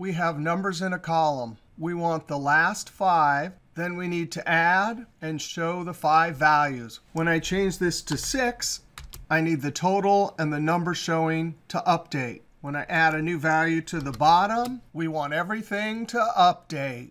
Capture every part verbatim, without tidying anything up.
we have numbers in a column. We want the last five. Then we need to add and show the five values. When I change this to six, I need the total and the number showing to update. When I add a new value to the bottom, we want everything to update.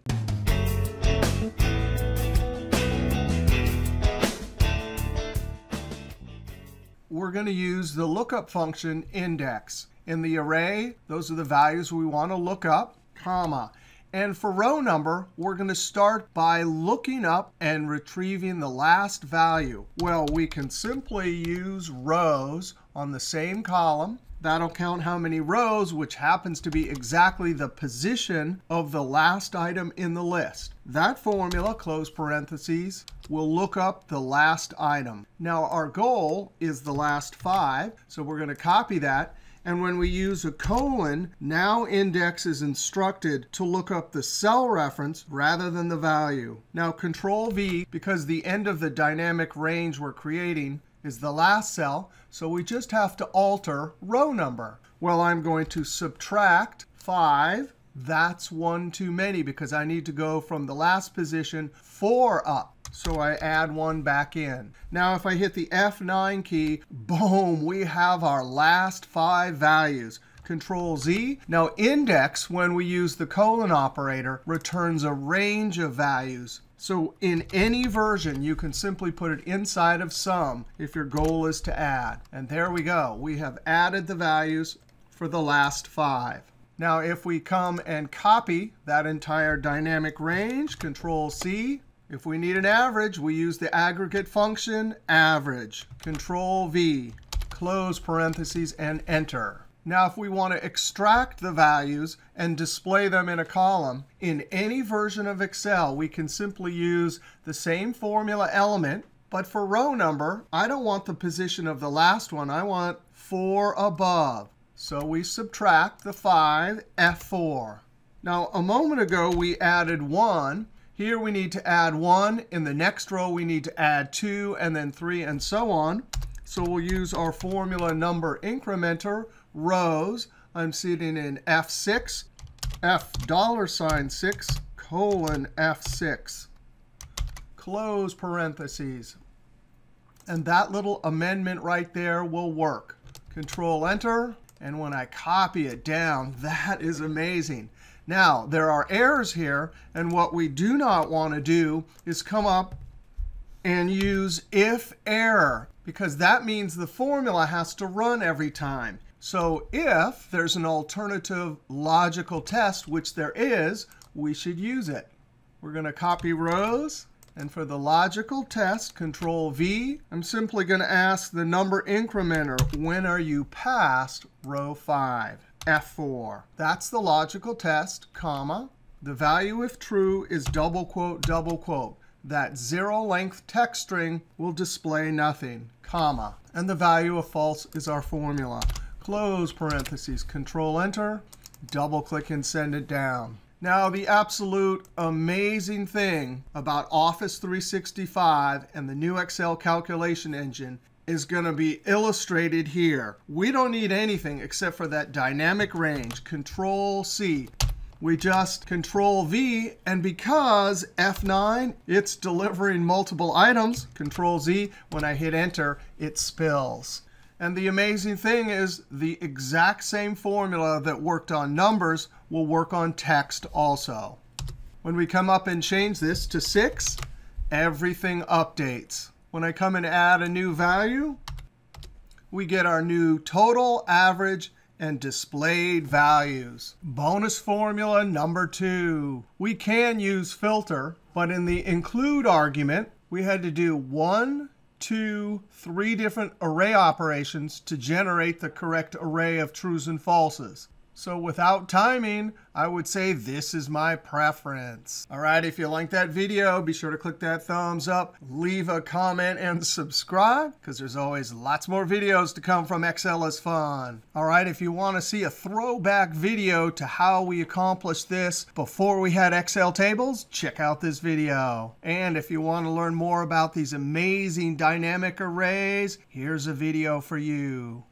We're going to use the lookup function index. In the array, those are the values we want to look up, comma. And for row number, we're going to start by looking up and retrieving the last value. Well, we can simply use rows on the same column. That'll count how many rows, which happens to be exactly the position of the last item in the list. That formula, close parentheses, will look up the last item. Now, our goal is the last five, so we're going to copy that. And when we use a colon, now index is instructed to look up the cell reference rather than the value. Now, control V, because the end of the dynamic range we're creating is the last cell, so we just have to alter row number. Well, I'm going to subtract five. That's one too many because I need to go from the last position four up. So I add one back in. Now, if I hit the F nine key, boom, we have our last five values. control Z. Now, index, when we use the colon operator, returns a range of values. So in any version, you can simply put it inside of SUM if your goal is to add. And there we go. We have added the values for the last five. Now, if we come and copy that entire dynamic range, control C. If we need an average, we use the aggregate function, average. control V, close parentheses, and enter. Now, if we want to extract the values and display them in a column, in any version of Excel, we can simply use the same formula element. But for row number, I don't want the position of the last one. I want four above. So we subtract the five, F four. Now, a moment ago, we added one. Here we need to add one. In the next row, we need to add two, and then three, and so on. So we'll use our formula number incrementer, rows. I'm sitting in F six, F dollar sign six, colon F six. Close parentheses. And that little amendment right there will work. control enter. And when I copy it down, that is amazing. Now, there are errors here. And what we do not want to do is come up and use if error, because that means the formula has to run every time. So if there's an alternative logical test, which there is, we should use it. We're going to copy rows. And for the logical test, control V, I'm simply going to ask the number incrementer, when are you past row five? F four. That's the logical test, comma. The value, if true, is double quote, double quote. That zero length text string will display nothing, comma. And the value of false is our formula. Close parentheses, control enter, double click, and send it down. Now, the absolute amazing thing about Office three sixty-five and the new Excel calculation engine is going to be illustrated here. We don't need anything except for that dynamic range, control C. We just control V, and because F nine, it's delivering multiple items, control Z, when I hit Enter, it spills. And the amazing thing is the exact same formula that worked on numbers will work on text also. When we come up and change this to six, everything updates. When I come and add a new value, we get our new total, average, and displayed values. Bonus formula number two. We can use filter, but in the include argument, we had to do one, two, three different array operations to generate the correct array of trues and falses. So without timing, I would say this is my preference. All right, if you like that video, be sure to click that thumbs up, leave a comment, and subscribe, because there's always lots more videos to come from Excel is Fun. All right, if you want to see a throwback video to how we accomplished this before we had Excel tables, check out this video. And if you want to learn more about these amazing dynamic arrays, here's a video for you.